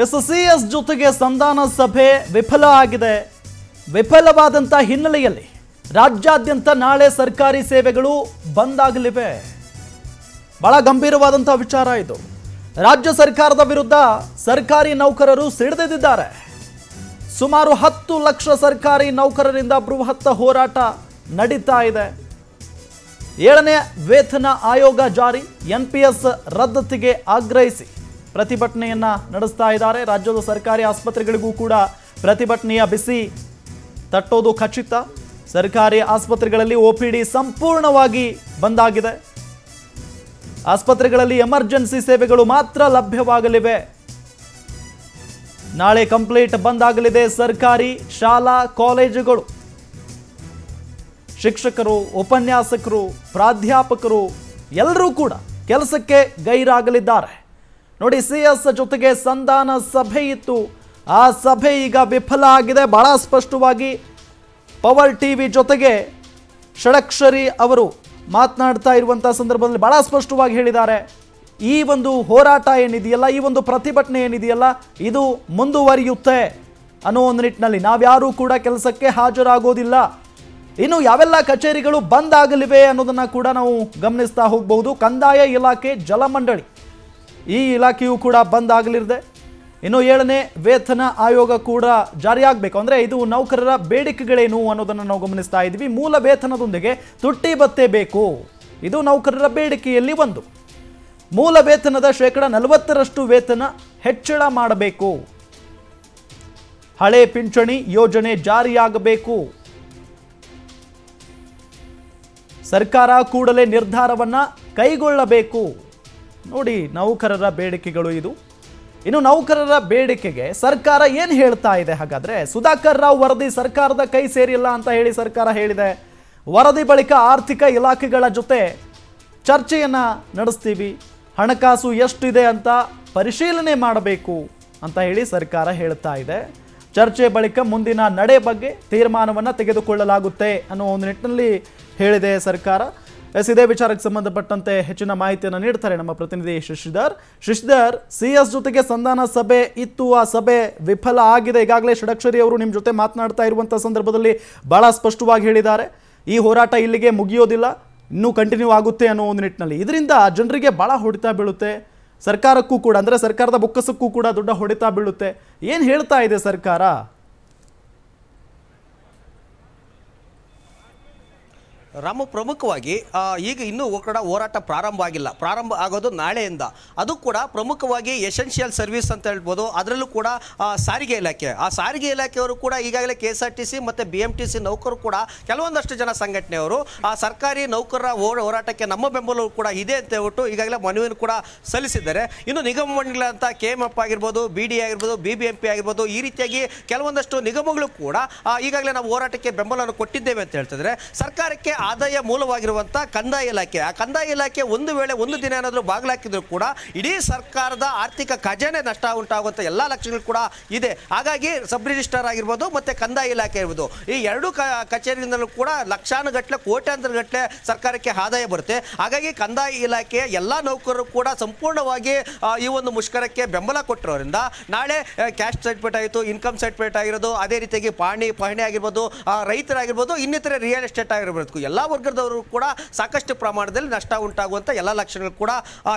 ಎಸ್ಸಿಎಸ್ ಜೊತೆಗೆ ಸಂಧಾನ ಸಭೆ ವಿಫಲ ಆಗಿದೆ. ವಿಫಲವಾದಂತ ಹಿನ್ನೆಲೆಯಲ್ಲಿ ರಾಜ್ಯಾದ್ಯಂತ ನಾಳೆ ಸರ್ಕಾರಿ ಸೇವೆಗಳು ಬಂದ್ ಆಗಲಿವೆ. ಬಹಳ ಗಂಭೀರವಾದಂತ ವಿಚಾರ ಇದು. ರಾಜ್ಯ ಸರ್ಕಾರದ ವಿರುದ್ಧ ಸರ್ಕಾರಿ ನೌಕರರು ಸಿಡಿದೆದ್ದಿದ್ದಾರೆ. ಸುಮಾರು 10 ಲಕ್ಷ ಸರ್ಕಾರಿ ನೌಕರರಿಂದ ಬೃಹತ್ ಹೋರಾಟ ನಡೀತಾ ಇದೆ. 7ನೇ ವೇತನ ಆಯೋಗ ಜಾರಿ, ಎನ್ಪಿಎಸ್ ರದ್ದತಿಗೆ ಆಗ್ರಹಿಸಿ ಪ್ರತಿಭಟನೆಯನ್ನ ನಡೆಸ್ತಾ ಇದ್ದಾರೆ. ರಾಜ್ಯದ ಸರ್ಕಾರಿ ಆಸ್ಪತ್ರೆಗಳಿಗೂ ಕೂಡ ಪ್ರತಿಭಟನೆಯ ಬಿಸಿ ತಟ್ಟೋದು ಖಚಿತ. ಸರ್ಕಾರಿ ಆಸ್ಪತ್ರೆಗಳಲ್ಲಿ ಓಪಿಡಿ ಸಂಪೂರ್ಣವಾಗಿ ಬಂದ್ ಆಗಿದೆ. ಆಸ್ಪತ್ರೆಗಳಲ್ಲಿ ಎಮರ್ಜೆನ್ಸಿ ಸೇವೆಗಳು ಮಾತ್ರ ಲಭ್ಯವಾಗಲಿವೆ. ನಾಳೆ ಕಂಪ್ಲೀಟ್ ಬಂದ್ ಆಗಲಿದೆ. ಸರ್ಕಾರಿ ಶಾಲಾ ಕಾಲೇಜುಗಳು, ಶಿಕ್ಷಕರು, ಉಪನ್ಯಾಸಕರು, ಪ್ರಾಧ್ಯಾಪಕರು ಎಲ್ಲರೂ ಕೂಡ ಕೆಲಸಕ್ಕೆ ಗೈರಾಗಲಿದ್ದಾರೆ. ನೋಡಿ, ಸಿಎಸ್ ಜೊತೆಗೆ ಸಂಧಾನ ಸಭೆ ಇತ್ತು, ಆ ಸಭೆ ಈಗ ವಿಫಲ ಆಗಿದೆ. ಬಹಳ ಸ್ಪಷ್ಟವಾಗಿ ಪವರ್ ಟಿವಿ ಜೊತೆಗೆ ಷಡಕ್ಷರಿ ಅವರು ಮಾತನಾಡ್ತಾ ಇರುವಂಥ ಸಂದರ್ಭದಲ್ಲಿ ಬಹಳ ಸ್ಪಷ್ಟವಾಗಿ ಹೇಳಿದ್ದಾರೆ, ಈ ಒಂದು ಹೋರಾಟ ಏನಿದೆಯಲ್ಲ, ಈ ಒಂದು ಪ್ರತಿಭಟನೆ ಏನಿದೆಯಲ್ಲ, ಇದು ಮುಂದುವರಿಯುತ್ತೆ ಅನ್ನೋ ಒಂದು ನಿಟ್ಟಿನಲ್ಲಿ ನಾವ್ಯಾರೂ ಕೂಡ ಕೆಲಸಕ್ಕೆ ಹಾಜರಾಗೋದಿಲ್ಲ. ಇನ್ನು ಯಾವೆಲ್ಲ ಕಚೇರಿಗಳು ಬಂದ್ ಆಗಲಿವೆ ಅನ್ನೋದನ್ನು ಕೂಡ ನಾವು ಗಮನಿಸ್ತಾ ಹೋಗಬಹುದು. ಕಂದಾಯ ಇಲಾಖೆ, ಜಲಮಂಡಳಿ ಈ ಇಲಾಖೆಯೂ ಕೂಡ ಬಂದ್ ಆಗಲಿದೆ. ಇನ್ನು 7ನೇ ವೇತನ ಆಯೋಗ ಕೂಡ ಜಾರಿಯಾಗಬೇಕು. ಅಂದರೆ ಇದು ನೌಕರರ ಬೇಡಿಕೆಗಳೇನು ಅನ್ನೋದನ್ನು ನಾವು ಗಮನಿಸ್ತಾ ಇದ್ವಿ. ಮೂಲ ವೇತನದೊಂದಿಗೆ ತುಟ್ಟಿ ಭತ್ತೆ ಬೇಕು, ಇದು ನೌಕರರ ಬೇಡಿಕೆಯಲ್ಲಿ ಒಂದು. ಮೂಲ ವೇತನದ ಶೇಕಡ 40% ವೇತನ ಹೆಚ್ಚಳ ಮಾಡಬೇಕು. ಹಳೆ ಪಿಂಚಣಿ ಯೋಜನೆ ಜಾರಿಯಾಗಬೇಕು. ಸರ್ಕಾರ ಕೂಡಲೇ ನಿರ್ಧಾರವನ್ನು ಕೈಗೊಳ್ಳಬೇಕು. ನೋಡಿ, ನೌಕರರ ಬೇಡಿಕೆಗಳು ಇದು. ಇನ್ನು ನೌಕರರ ಬೇಡಿಕೆಗೆ ಸರ್ಕಾರ ಏನು ಹೇಳ್ತಾ ಇದೆ? ಹಾಗಾದರೆ ಸುಧಾಕರ್ ರಾವ್ ವರದಿ ಸರ್ಕಾರದ ಕೈ ಸೇರಿಲ್ಲ ಅಂತ ಹೇಳಿ ಸರ್ಕಾರ ಹೇಳಿದೆ. ವರದಿ ಬಳಿಕ ಆರ್ಥಿಕ ಇಲಾಖೆಗಳ ಜೊತೆ ಚರ್ಚೆಯನ್ನು ನಡೆಸ್ತೀವಿ, ಹಣಕಾಸು ಎಷ್ಟಿದೆ ಅಂತ ಪರಿಶೀಲನೆ ಮಾಡಬೇಕು ಅಂತ ಹೇಳಿ ಸರ್ಕಾರ ಹೇಳ್ತಾ ಇದೆ. ಚರ್ಚೆ ಬಳಿಕ ಮುಂದಿನ ನಡೆ ಬಗ್ಗೆ ತೀರ್ಮಾನವನ್ನು ತೆಗೆದುಕೊಳ್ಳಲಾಗುತ್ತೆ ಅನ್ನೋ ಒಂದು ನಿಟ್ಟಿನಲ್ಲಿ ಹೇಳಿದೆ ಸರ್ಕಾರ. ಎಸ್, ಇದೇ ವಿಚಾರಕ್ಕೆ ಸಂಬಂಧಪಟ್ಟಂತೆ ಹೆಚ್ಚಿನ ಮಾಹಿತಿಯನ್ನು ನೀಡ್ತಾರೆ ನಮ್ಮ ಪ್ರತಿನಿಧಿ ಶಶಿಧರ್. ಶಶಿಧರ್, ಸಿಎಸ್ ಜೊತೆಗೆ ಸಂಧಾನ ಸಭೆ ಇತ್ತು, ಆ ಸಭೆ ವಿಫಲ ಆಗಿದೆ. ಈಗಾಗಲೇ ಷಡಕ್ಷರಿ ಅವರು ನಿಮ್ಮ ಜೊತೆ ಮಾತನಾಡ್ತಾ ಇರುವಂಥ ಸಂದರ್ಭದಲ್ಲಿ ಬಹಳ ಸ್ಪಷ್ಟವಾಗಿ ಹೇಳಿದ್ದಾರೆ, ಈ ಹೋರಾಟ ಇಲ್ಲಿಗೆ ಮುಗಿಯೋದಿಲ್ಲ, ಇನ್ನೂ ಕಂಟಿನ್ಯೂ ಆಗುತ್ತೆ ಅನ್ನೋ ಒಂದು ನಿಟ್ಟಿನಲ್ಲಿ. ಇದರಿಂದ ಜನರಿಗೆ ಬಹಳ ಹೊಡೆತ ಬೀಳುತ್ತೆ, ಸರ್ಕಾರಕ್ಕೂ ಕೂಡ, ಅಂದರೆ ಸರ್ಕಾರದ ಬೊಕ್ಕಸಕ್ಕೂ ಕೂಡ ದೊಡ್ಡ ಹೊಡೆತ ಬೀಳುತ್ತೆ. ಏನು ಹೇಳ್ತಾ ಇದೆ ಸರ್ಕಾರ? ರಾಮ, ಪ್ರಮುಖವಾಗಿ ಈಗ ಇನ್ನೂ ಕೂಡ ಹೋರಾಟ ಪ್ರಾರಂಭ ಆಗಿಲ್ಲ. ಪ್ರಾರಂಭ ಆಗೋದು ನಾಳೆಯಿಂದ. ಅದು ಕೂಡ ಪ್ರಮುಖವಾಗಿ ಎಸೆನ್ಷಿಯಲ್ ಸರ್ವಿಸ್ ಅಂತ ಹೇಳ್ಬೋದು. ಅದರಲ್ಲೂ ಕೂಡ ಸಾರಿಗೆ ಇಲಾಖೆ, ಆ ಸಾರಿಗೆ ಇಲಾಖೆಯವರು ಕೂಡ ಈಗಾಗಲೇ KSRTC ಮತ್ತು BMTC ನೌಕರರು ಕೂಡ ಕೆಲವೊಂದಷ್ಟು ಜನ ಸಂಘಟನೆಯವರು ಆ ಸರ್ಕಾರಿ ನೌಕರರ ಹೋರಾಟಕ್ಕೆ ನಮ್ಮ ಬೆಂಬಲವೂ ಕೂಡ ಇದೆ ಅಂತ ಹೇಳ್ಬಿಟ್ಟು ಈಗಾಗಲೇ ಮನವಿಯನ್ನು ಕೂಡ ಸಲ್ಲಿಸಿದ್ದಾರೆ. ಇನ್ನು ನಿಗಮ ಮಂಡಳಿಗಳಂತ KMF ಆಗಿರ್ಬೋದು, BD ಆಗಿರ್ಬೋದು, BBMP ಆಗಿರ್ಬೋದು, ಈ ರೀತಿಯಾಗಿ ಕೆಲವೊಂದಷ್ಟು ನಿಗಮಗಳು ಕೂಡ ಈಗಾಗಲೇ ನಾವು ಹೋರಾಟಕ್ಕೆ ಬೆಂಬಲವನ್ನು ಕೊಟ್ಟಿದ್ದೇವೆ ಅಂತ ಹೇಳ್ತಿದ್ರೆ, ಸರ್ಕಾರಕ್ಕೆ ಆದಾಯ ಮೂಲವಾಗಿರುವಂಥ ಕಂದಾಯ ಇಲಾಖೆ, ಆ ಕಂದಾಯ ಇಲಾಖೆ ಒಂದು ವೇಳೆ ಒಂದು ದಿನ ಏನಾದರೂ ಬಾಗಿಲಾಕಿದ್ರು ಕೂಡ ಇಡೀ ಸರ್ಕಾರದ ಆರ್ಥಿಕ ಖಜಾನೆ ನಷ್ಟ ಉಂಟಾಗುವಂಥ ಎಲ್ಲ ಲಕ್ಷಣಗಳು ಕೂಡ ಇದೆ. ಹಾಗಾಗಿ ಸಬ್ ರಿಜಿಸ್ಟ್ರಾರ್ ಆಗಿರ್ಬೋದು ಮತ್ತು ಕಂದಾಯ ಇಲಾಖೆ ಇರ್ಬೋದು, ಈ ಎರಡು ಕಚೇರಿಯಿಂದಲೂ ಕೂಡ ಲಕ್ಷಾನುಗಟ್ಟಲೆ, ಕೋಟ್ಯಾಂತರ ಗಟ್ಟಲೆ ಸರ್ಕಾರಕ್ಕೆ ಆದಾಯ ಬರುತ್ತೆ. ಹಾಗಾಗಿ ಕಂದಾಯ ಇಲಾಖೆಯ ಎಲ್ಲ ನೌಕರರು ಕೂಡ ಸಂಪೂರ್ಣವಾಗಿ ಈ ಒಂದು ಮುಷ್ಕರಕ್ಕೆ ಬೆಂಬಲ ಕೊಟ್ಟಿರೋದ್ರಿಂದ ನಾಳೆ ಕ್ಯಾಶ್ ಸರ್ಟಿಫಿಕೇಟ್ ಆಯಿತು, ಇನ್ಕಮ್ ಸರ್ಟಿಫಿಕೇಟ್ ಆಗಿರೋದು, ಅದೇ ರೀತಿಯಾಗಿ ಪಹಣಿ ಆಗಿರ್ಬೋದು, ರೈತರಾಗಿರ್ಬೋದು, ಇನ್ನಿತರ ರಿಯಲ್ ಎಸ್ಟೇಟ್ ಆಗಿರ್ಬೋದು, ಎಲ್ಲ ವರ್ಗದವರು ಕೂಡ ಸಾಕಷ್ಟು ಪ್ರಮಾಣದಲ್ಲಿ ನಷ್ಟ ಉಂಟಾಗುವಂಥ ಎಲ್ಲ ಲಕ್ಷಣಗಳು ಕೂಡ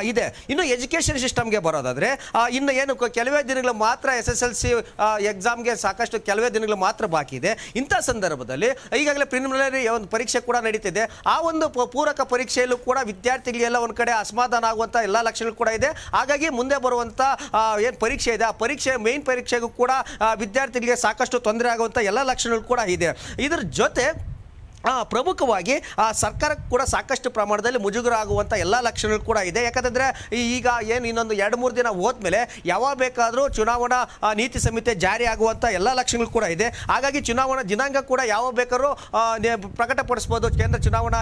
ಇದೆ. ಇನ್ನು ಎಜುಕೇಷನ್ ಸಿಸ್ಟಮ್ಗೆ ಬರೋದಾದರೆ, ಇನ್ನು ಏನು ಕೆಲವೇ ದಿನಗಳು ಮಾತ್ರ SSLC ಎಕ್ಸಾಮ್ಗೆ ಸಾಕಷ್ಟು ಕೆಲವೇ ದಿನಗಳು ಮಾತ್ರ ಬಾಕಿ ಇದೆ. ಇಂಥ ಸಂದರ್ಭದಲ್ಲಿ ಈಗಾಗಲೇ ಪ್ರಿಲಿಮಿನರಿ ಒಂದು ಪರೀಕ್ಷೆ ಕೂಡ ನಡೀತಿದೆ. ಆ ಒಂದು ಪೂರಕ ಪರೀಕ್ಷೆಯಲ್ಲೂ ಕೂಡ ವಿದ್ಯಾರ್ಥಿಗಳಿಗೆಲ್ಲ ಒಂದು ಕಡೆ ಅಸಮಾಧಾನ ಆಗುವಂಥ ಎಲ್ಲ ಲಕ್ಷಣಗಳು ಕೂಡ ಇದೆ. ಹಾಗಾಗಿ ಮುಂದೆ ಬರುವಂಥ ಏನು ಪರೀಕ್ಷೆ ಇದೆ, ಆ ಪರೀಕ್ಷೆ ಮೇನ್ ಪರೀಕ್ಷೆಗೂ ಕೂಡ ವಿದ್ಯಾರ್ಥಿಗಳಿಗೆ ಸಾಕಷ್ಟು ತೊಂದರೆ ಆಗುವಂಥ ಎಲ್ಲ ಲಕ್ಷಣಗಳು ಕೂಡ ಇದೆ. ಇದರ ಜೊತೆ ಪ್ರಮುಖವಾಗಿ ಸರ್ಕಾರಕ್ಕೆ ಕೂಡ ಸಾಕಷ್ಟು ಪ್ರಮಾಣದಲ್ಲಿ ಮುಜುಗರ ಆಗುವಂಥ ಎಲ್ಲ ಲಕ್ಷಣಗಳು ಕೂಡ ಇದೆ. ಯಾಕಂತಂದರೆ ಈಗ ಏನು ಇನ್ನೊಂದು 2-3 ದಿನ ಹೋದ್ಮೇಲೆ ಯಾವಾಗ ಬೇಕಾದರೂ ಚುನಾವಣಾ ನೀತಿ ಸಂಹಿತೆ ಜಾರಿ ಆಗುವಂಥ ಎಲ್ಲ ಲಕ್ಷಣಗಳು ಕೂಡ ಇದೆ. ಹಾಗಾಗಿ ಚುನಾವಣಾ ದಿನಾಂಕ ಕೂಡ ಯಾವಾಗ ಬೇಕಾದ್ರೂ ಪ್ರಕಟಪಡಿಸ್ಬೋದು ಕೇಂದ್ರ ಚುನಾವಣಾ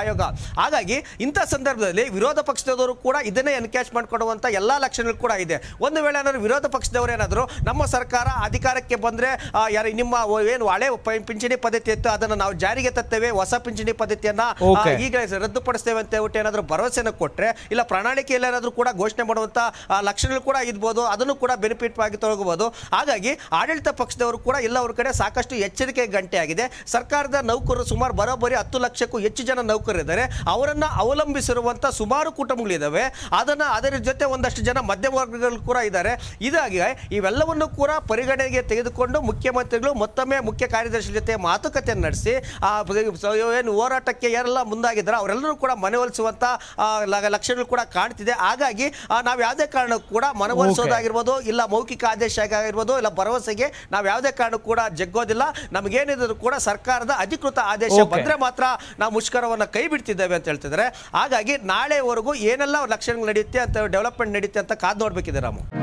ಆಯೋಗ. ಹಾಗಾಗಿ ಇಂಥ ಸಂದರ್ಭದಲ್ಲಿ ವಿರೋಧ ಪಕ್ಷದವರು ಕೂಡ ಇದನ್ನೇ ಎನ್ಕ್ಯಾಶ್ ಮಾಡಿಕೊಡುವಂಥ ಎಲ್ಲ ಲಕ್ಷಣಗಳು ಕೂಡ ಇದೆ. ಒಂದು ವೇಳೆ ಏನಾದರೂ ವಿರೋಧ ಪಕ್ಷದವರು ಏನಾದರೂ ನಮ್ಮ ಸರ್ಕಾರ ಅಧಿಕಾರಕ್ಕೆ ಬಂದರೆ ನಿಮ್ಮ ಏನು ಹಳೆ ಪಿಂಚಣಿ ಪದ್ಧತಿ ಇತ್ತು ಅದನ್ನು ನಾವು ಜಾರಿಗೆ ಹಾಕುತ್ತೇವೆ ಹೊಸ ಪಿಂಚಣಿ ಪದ್ಧತಿಯನ್ನ ಈಗಲೇ ರದ್ದುಪಡಿಸುತ್ತೇವೆ ಅಂತ ಹೇಳ್ಬಿಟ್ಟು ಏನಾದರೂ ಭರವಸೆಯನ್ನು ಕೊಟ್ಟರೆ ಇಲ್ಲ ಪ್ರಣಾಳಿಕೆಯಲ್ಲಿ ಏನಾದರೂ ಕೂಡ ಘೋಷಣೆ ಮಾಡುವಂತ ಲಕ್ಷಣಗಳು ಕೂಡ ಇರಬಹುದು ಅದನ್ನು ಕೂಡ ಬೆನಿಫಿಟ್ ಆಗಿ ತಗೊಳ್ಳಬಹುದು ಹಾಗಾಗಿ ಆಡಳಿತ ಪಕ್ಷದವರು ಕೂಡ ಎಲ್ಲವರ ಕಡೆ ಸಾಕಷ್ಟು ಎಚ್ಚರಿಕೆ ಗಂಟೆ ಆಗಿದೆ ಸರ್ಕಾರದ ನೌಕರರು ಸುಮಾರು ಬರೋಬ್ಬರಿ 10 ಲಕ್ಷಕ್ಕೂ ಹೆಚ್ಚು ಜನ ನೌಕರರಿದ್ದಾರೆ ಅವರನ್ನು ಅವಲಂಬಿಸಿರುವಂತ ಸುಮಾರು ಕುಟುಂಬಗಳು ಇದ್ದಾವೆ ಅದನ್ನ ಅದರ ಜೊತೆ ಒಂದಷ್ಟು ಜನ ಮಧ್ಯಮ ವರ್ಗಗಳು ಕೂಡ ಇದ್ದಾರೆ ಇದಾಗಿ ಇವೆಲ್ಲವನ್ನೂ ಕೂಡ ಪರಿಗಣನೆಗೆ ತೆಗೆದುಕೊಂಡು ಮುಖ್ಯಮಂತ್ರಿಗಳು ಮತ್ತೊಮ್ಮೆ ಮುಖ್ಯ ಕಾರ್ಯದರ್ಶಿ ಜೊತೆ ಮಾತುಕತೆ ನಡೆಸಿ ಹೋರಾಟಕ್ಕೆ ಯಾರೆಲ್ಲ ಮುಂದಾಗಿದ್ದಾರೆ ಅವರೆಲ್ಲರೂ ಕೂಡ ಮನವೊಲಿಸುವಂತ ಲಕ್ಷಣಗಳು ಕೂಡ ಕಾಣ್ತಿದೆ ಹಾಗಾಗಿ ನಾವು ಯಾವುದೇ ಕಾರಣಕ್ಕೂ ಕೂಡ ಮನವೊಲಿಸೋದಾಗಿರಬಹುದು ಇಲ್ಲ ಮೌಖಿಕ ಆದೇಶ ಆಗಿರಬಹುದು ಇಲ್ಲ ಭರವಸೆಗೆ ನಾವು ಯಾವುದೇ ಕಾರಣಕ್ಕೂ ಕೂಡ ಜಗ್ಗೋದಿಲ್ಲ ನಮಗೇನಿದ್ರು ಕೂಡ ಸರ್ಕಾರದ ಅಧಿಕೃತ ಆದೇಶ ಬಂದ್ರೆ ಮಾತ್ರ ನಾವು ಮುಷ್ಕರವನ್ನ ಕೈ ಬಿಡ್ತಿದ್ದೇವೆ ಅಂತ ಹೇಳ್ತಿದ್ದಾರೆ ಹಾಗಾಗಿ ನಾಳೆವರೆಗೂ ಏನೆಲ್ಲ ಲಕ್ಷಣಗಳು ನಡೆಯುತ್ತೆ ಅಂತ ಡೆವಲಪ್ಮೆಂಟ್ ನಡೆಯುತ್ತೆ ಅಂತ ಕಾದು ನೋಡಬೇಕಿದೆ ರಾಮು.